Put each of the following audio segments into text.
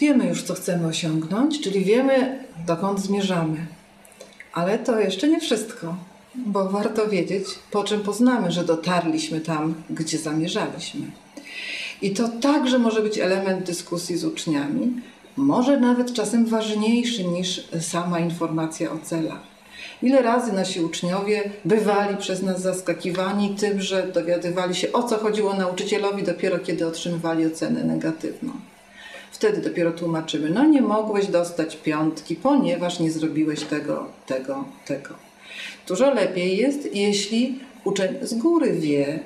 Wiemy już, co chcemy osiągnąć, czyli wiemy, dokąd zmierzamy. Ale to jeszcze nie wszystko, bo warto wiedzieć, po czym poznamy, że dotarliśmy tam, gdzie zamierzaliśmy. I to także może być element dyskusji z uczniami, może nawet czasem ważniejszy niż sama informacja o celach. Ile razy nasi uczniowie bywali przez nas zaskakiwani tym, że dowiadywali się, o co chodziło nauczycielowi, dopiero kiedy otrzymywali ocenę negatywną. Wtedy dopiero tłumaczymy, no nie mogłeś dostać piątki, ponieważ nie zrobiłeś tego. Dużo lepiej jest, jeśli uczeń z góry wie,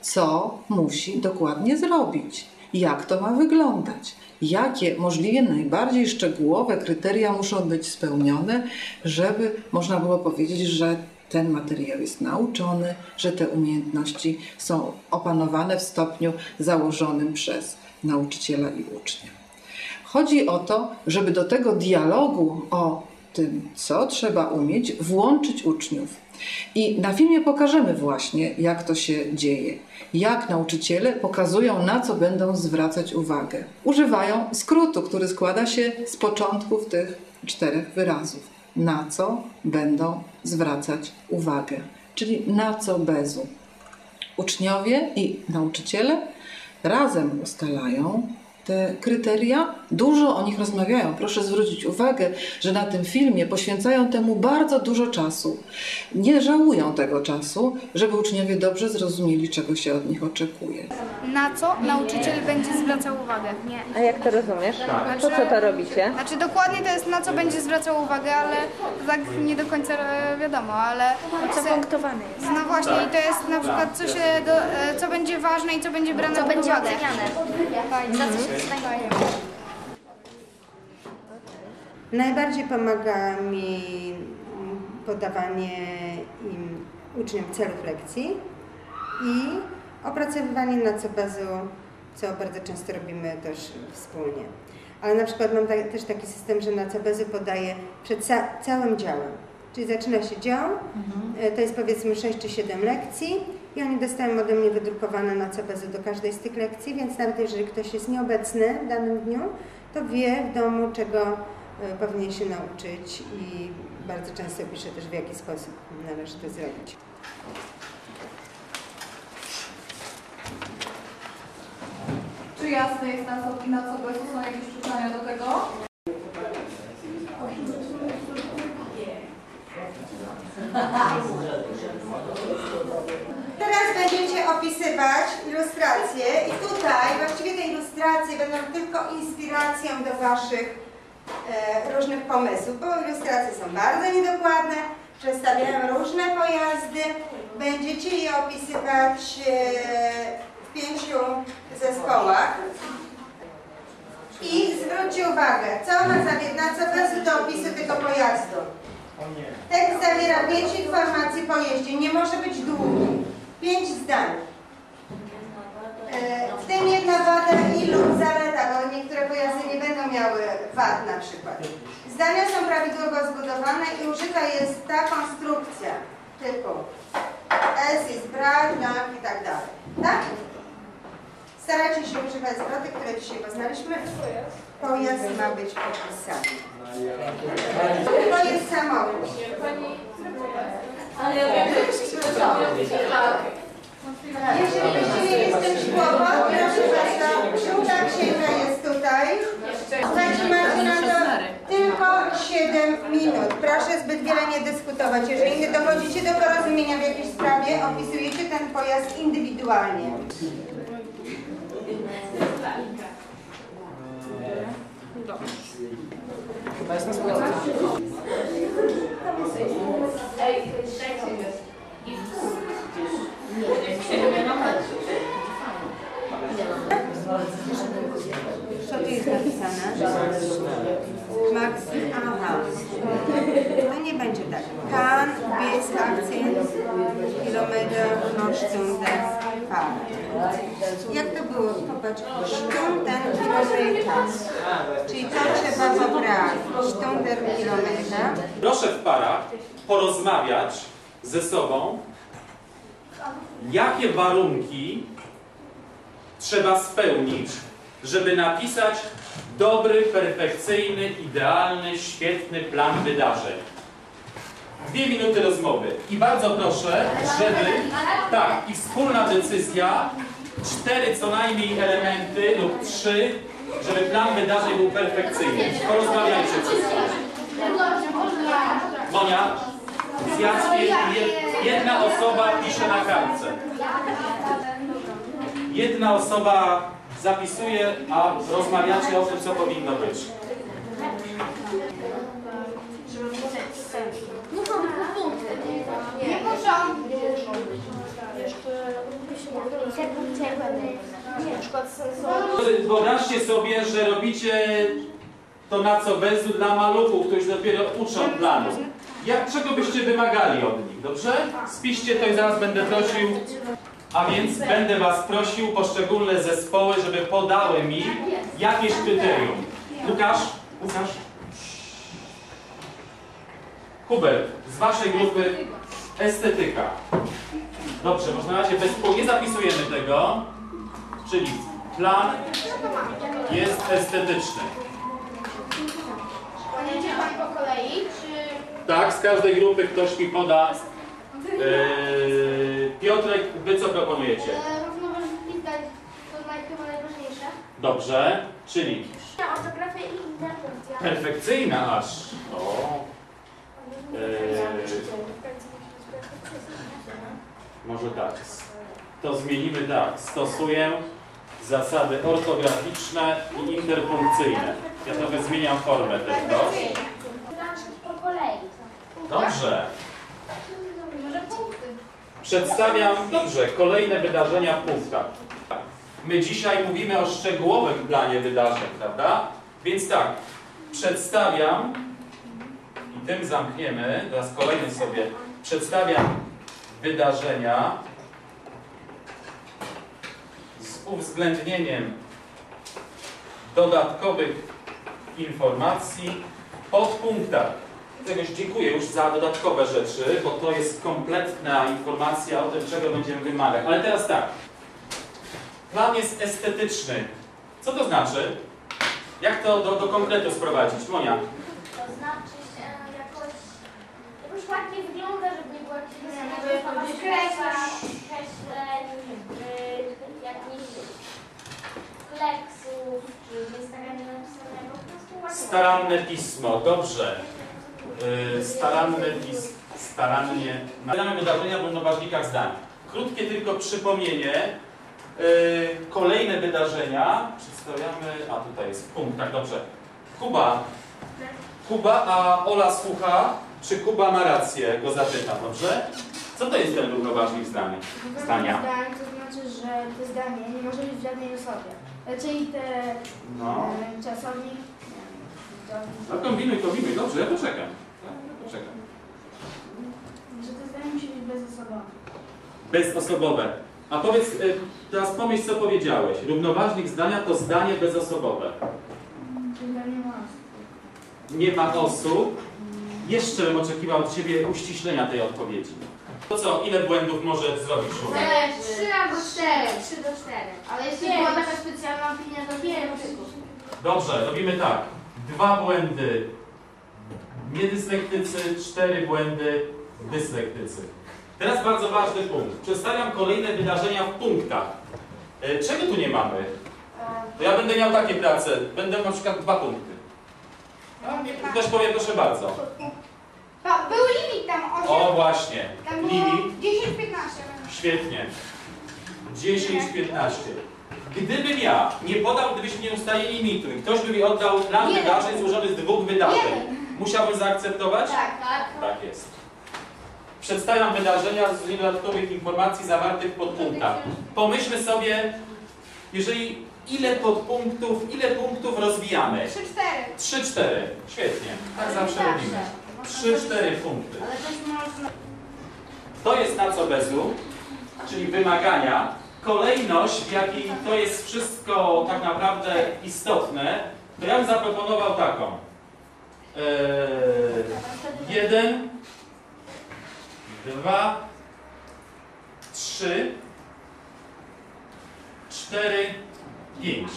co musi dokładnie zrobić, jak to ma wyglądać, jakie możliwie najbardziej szczegółowe kryteria muszą być spełnione, żeby można było powiedzieć, że ten materiał jest nauczony, że te umiejętności są opanowane w stopniu założonym przez nauczyciela i ucznia. Chodzi o to, żeby do tego dialogu o tym, co trzeba umieć, włączyć uczniów. I na filmie pokażemy właśnie, jak to się dzieje, jak nauczyciele pokazują, na co będą zwracać uwagę. Używają skrótu, który składa się z początków tych czterech wyrazów. Na co będą zwracać uwagę, czyli nacobezu. Uczniowie i nauczyciele razem ustalają te kryteria, dużo o nich rozmawiają. Proszę zwrócić uwagę, że na tym filmie poświęcają temu bardzo dużo czasu. Nie żałują tego czasu, żeby uczniowie dobrze zrozumieli, czego się od nich oczekuje. Na co nauczyciel będzie zwracał uwagę? Nie. A jak to rozumiesz? Znaczy, po co to robicie? Znaczy dokładnie to jest, na co będzie zwracał uwagę, ale tak nie do końca wiadomo, ale... Zapunktowane jest. No właśnie i to jest na przykład, co będzie ważne i co będzie brane pod uwagę. Co będzie oceniane. Najbardziej pomaga mi podawanie im uczniom celów lekcji i opracowywanie nacobezu, co bardzo często robimy też wspólnie. Ale na przykład mam też taki system, że nacobezu podaję przed całym działem. Czyli zaczyna się dział, to jest powiedzmy 6 czy 7 lekcji i oni dostają ode mnie wydrukowane nacobezu do każdej z tych lekcji, więc nawet jeżeli ktoś jest nieobecny w danym dniu, to wie w domu, czego powinien się nauczyć i bardzo często pisze też, w jaki sposób należy to zrobić. Czy jasne jest nacobezu? Są jakieś pytania do tego? Teraz będziecie opisywać ilustracje i tutaj właściwie te ilustracje będą tylko inspiracją do waszych różnych pomysłów, bo ilustracje są bardzo niedokładne, przedstawiają różne pojazdy, będziecie je opisywać w 5 zespołach. I zwróćcie uwagę, co ma nacobezu do opisu tego pojazdu. Tekst zawiera 5 informacji po jeździe, nie może być długi. 5 zdań. W tym jedna wada i lub zaleta, bo niektóre pojazdy nie będą miały wad na przykład. Zdania są prawidłowo zbudowane i użyta jest ta konstrukcja typu S jest brak, nak i tak dalej. Tak? Starajcie się używać zwroty, które dzisiaj poznaliśmy. Pojazd ma być opisany. To jest samochód. Ale ja wiem, jeżeli byście mieli z tym kłopot, proszę bardzo, żółta księga jest tutaj. Macie na to tylko 7 minut. Proszę zbyt wiele nie dyskutować. Jeżeli nie dochodzicie do porozumienia w jakiejś sprawie, opisujecie ten pojazd indywidualnie. Chyba jest na spółce. Co tu jest napisane? Max, aha. To nie będzie tak. Kann, bis, 18 km, no Stunde, fahren. Jak to było? Popatrz. Stunden, kilometra. Czyli to trzeba poprawić. Stunden, kilometra. Proszę w parach porozmawiać ze sobą, jakie warunki trzeba spełnić, żeby napisać dobry, perfekcyjny, idealny, świetny plan wydarzeń. 2 minuty rozmowy. I bardzo proszę, żeby... Tak, i wspólna decyzja, 4 co najmniej elementy lub 3, żeby plan wydarzeń był perfekcyjny. Porozmawiajcie ze sobą. Monia, jedna osoba pisze na kartce. Jedna osoba zapisuje, a rozmawiacie o tym, co powinno być. Wyobraźcie sobie, że robicie to Nacobezu dla maluchów, którzy dopiero uczą planu. Czego byście wymagali od nich, dobrze? Spiszcie to i zaraz będę prosił. A więc będę was prosił, poszczególne zespoły, żeby podały mi jakieś kryterium. Łukasz? Hubert, z waszej grupy estetyka. Dobrze, może na razie nie zapisujemy tego, czyli plan jest estetyczny. Pojedzie pan po kolei, czy... Tak, z każdej grupy ktoś mi poda. Piotrek, wy co proponujecie? Równoważniki zdań, to chyba najważniejsze. Dobrze, czyli... Ortografia i interpretacja. Perfekcyjna aż. Może tak. To zmienimy tak. Stosuję zasady ortograficzne i interpunkcyjne. Ja trochę zmieniam formę tego. Dobrze. Przedstawiam, dobrze, kolejne wydarzenia w punktach. My dzisiaj mówimy o szczegółowym planie wydarzeń, prawda? Więc tak, przedstawiam i tym zamkniemy, teraz kolejny sobie, przedstawiam wydarzenia z uwzględnieniem dodatkowych informacji pod punktach. Dziękuję już za dodatkowe rzeczy, bo to jest kompletna informacja o tym, czego będziemy wymagać. Ale teraz tak. Plan jest estetyczny. Co to znaczy? Jak to do konkretu sprowadzić? Monia? To znaczy jakoś ładnie wygląda, żeby nie było jakiegoś kreśleń, jakichś kleksów, czy starannie napisanego. Staranne pismo, dobrze. Starannie... Mamy wydarzenia w równoważnikach zdań. Krótkie tylko przypomnienie. Kolejne wydarzenia przedstawiamy... A, tutaj jest punkt, tak, dobrze. Kuba, a Ola słucha, czy Kuba ma rację, go zapytam, dobrze? Co to jest ten równoważnik zdania? To znaczy, że to zdanie nie może być w żadnej osobie. Czyli te czasownik... No kombinuj, dobrze, ja poczekam. Że to zdanie musi być bezosobowe. Bezosobowe. A powiedz, teraz pomyśl, co powiedziałeś. Równoważnik zdania to zdanie bezosobowe. Nie ma osób. Jeszcze bym oczekiwał od ciebie uściślenia tej odpowiedzi. To co, ile błędów może zrobić człowiek? 3 albo 4. 3 do 4. Ale jeśli była taka specjalna opinia, to 5. Dobrze, robimy tak. 2 błędy niedyslektycy, 4 błędy dyslektycy. Teraz bardzo ważny punkt. Przedstawiam kolejne wydarzenia w punktach. Czego tu nie mamy? To ja będę miał takie prace. Będę miał na przykład 2 punkty. Ktoś powie, proszę bardzo. Był limit tam 8. O właśnie. Tam limit 10-15. Świetnie. 10-15. Gdybym ja nie podał, gdybyśmy nie ustalili limitu i ktoś by mi oddał plan wydarzeń złożony z 2 wydarzeń, musiałbym zaakceptować? Tak. Tak jest. Przedstawiam wydarzenia z dodatkowych informacji zawartych w podpunktach. Pomyślmy sobie, ile punktów rozwijamy? 3-4. 3-4. Świetnie. Tak zawsze robimy. 3-4 punkty. To jest Nacobezu, czyli wymagania. Kolejność, w jakiej to jest wszystko tak naprawdę istotne, to ja bym zaproponował taką. 1, 2, 3, 4, 5.